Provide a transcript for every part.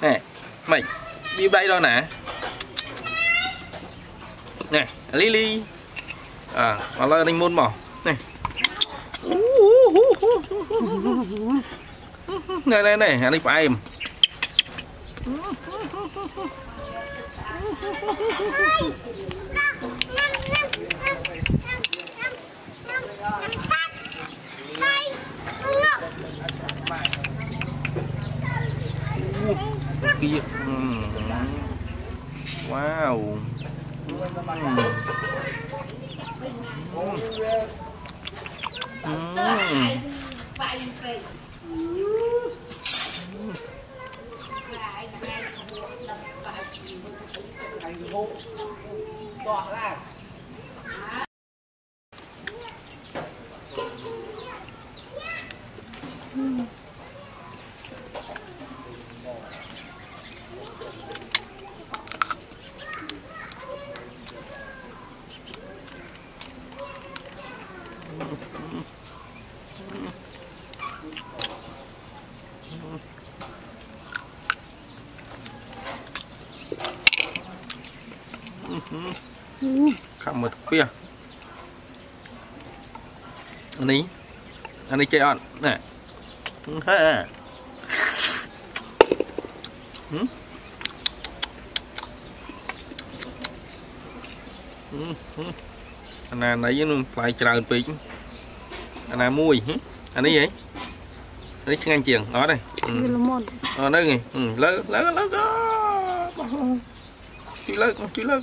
Nè, mày đi đây đâu nè. Nè, Lily. À, nó là Ninh Môn mỏ. Nè. Nè nè nè, anh đi phải em. Kia. Wow. Cảm ơn quý ạ. Anh ấy chơi ăn nè. Anh này nãy nó phải trời bị. Anh này mùi. Anh ấy vậy. Anh ấy ngang chiền đó đây. Nó đây này. Lớn lớn lớn. Chú lớn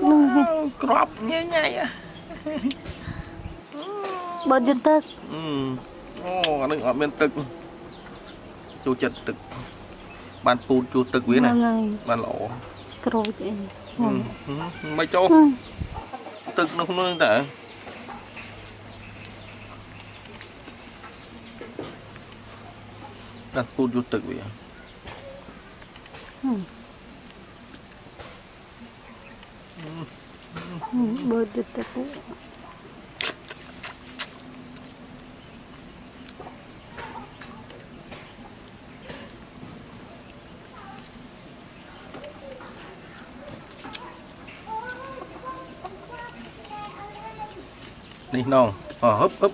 wow, crop nhẹ nhẹ. Bớt dân tức. Ồ, nó ở bên tức. Chú chật tức. Bạn phụt chú tức quý này. Bạn lỗ. Cô chị. Mấy chú. Tức nó không nương tả. Bạn phụt chú tức quý. Bớt dân tức quý. Đi non, hấp hấp.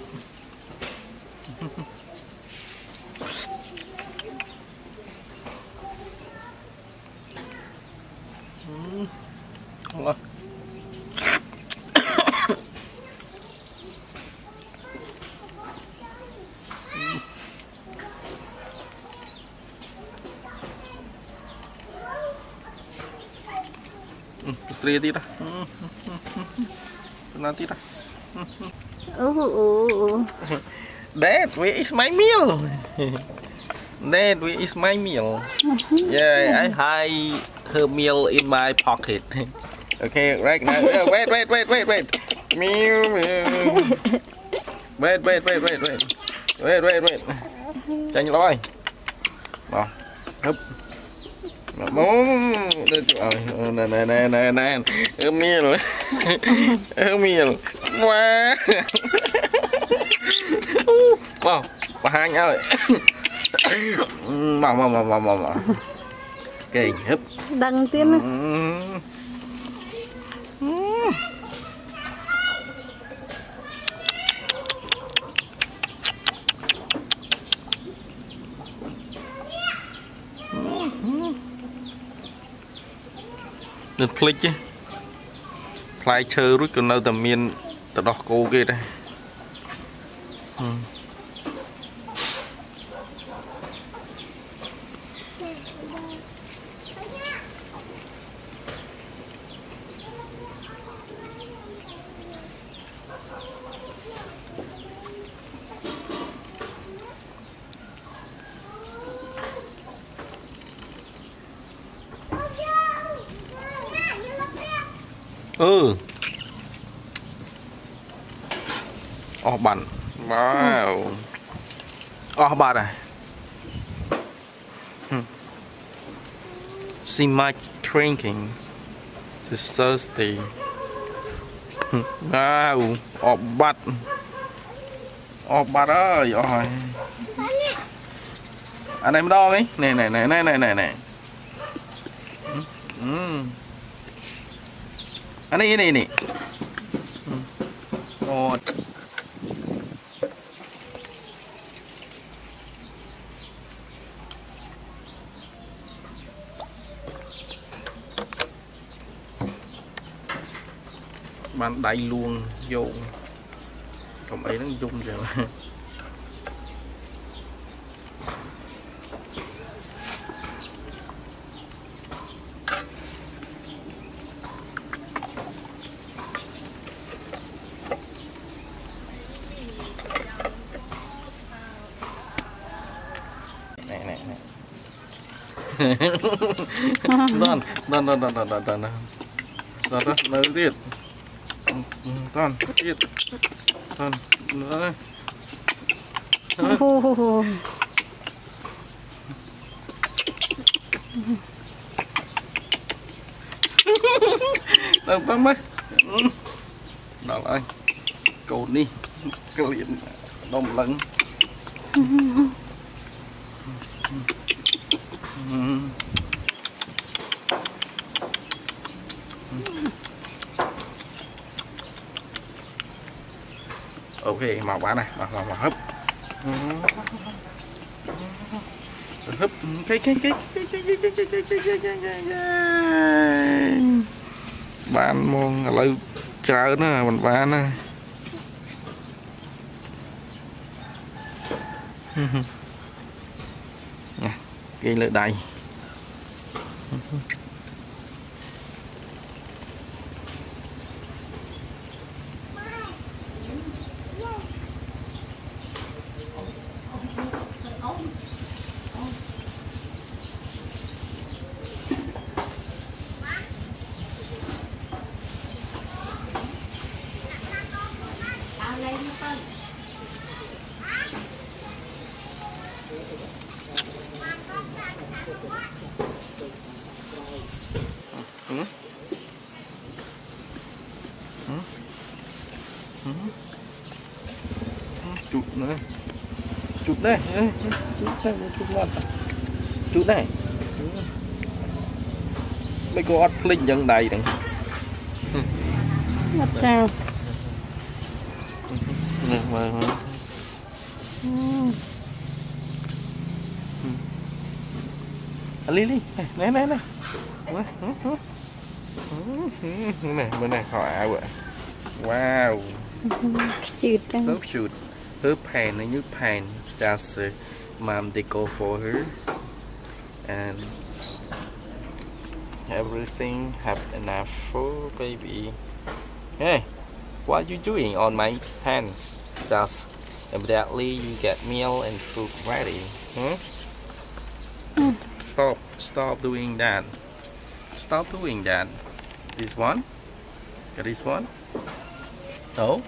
Tri tí đó. Nó tí đó. Dad, where is my meal? Dad, where is my meal? Yeah, I hide her meal in my pocket. Okay, right now. Wait, wait, wait, wait, wait. Meow, meow. Wait, wait, wait, wait, wait. Wait, wait, wait. Chanh loi. Đó. Hấp. Mom. Nè nè nè nè nè. Her meal. Her meal. Wow. Wow, bà Hanh ơi. Mà mà. Kì hấp. Đăng tiếng á. Được phịch chứ. Phai chơ rút còn đâu tầm miên. Tao đọc cô kia đây. ออกบันว้าวออกบันSee my drinking this Thursday ว้าวออกบันออกบันเอ้ยอ๋ออันไหนมาดองนี่ไหนอันนี้นี่โอ้บ้านใดลวงโยงทำไอ้นั่งยุ่งจังĐan ok màu bán này màu hấp hấp cái bán mong lấy cháo nữa mình bán này cái lợi đầy chút này mấy cô ớt linh dân đầy này chào Lily này bữa nay khỏi áo vậy wow sốt chuột hớp hèn nó như hèn Just mom they go for her and everything have enough for baby. Hey, what you doing on my hands? Just immediately you get meal and food ready. Stop doing that. Stop doing that. This one? This one? No?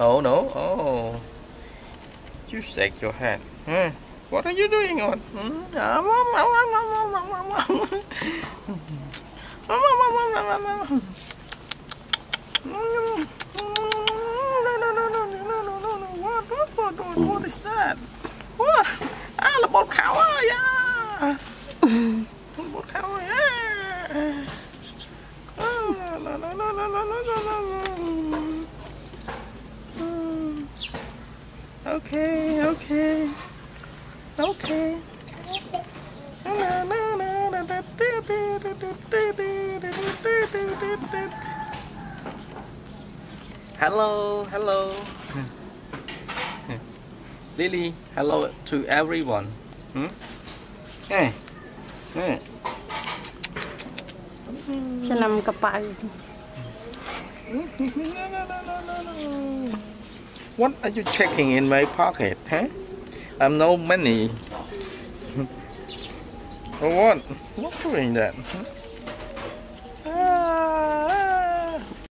Oh no? Oh. You shake your head. What are you doing on? What is that? What? Ah, the boat cow, yeah. The boat cow, yeah. Okay. Hello. Lily, hello to everyone. Hey. Salam kapal. What are you checking in my pocket, huh? I'm no money. What? What's doing that?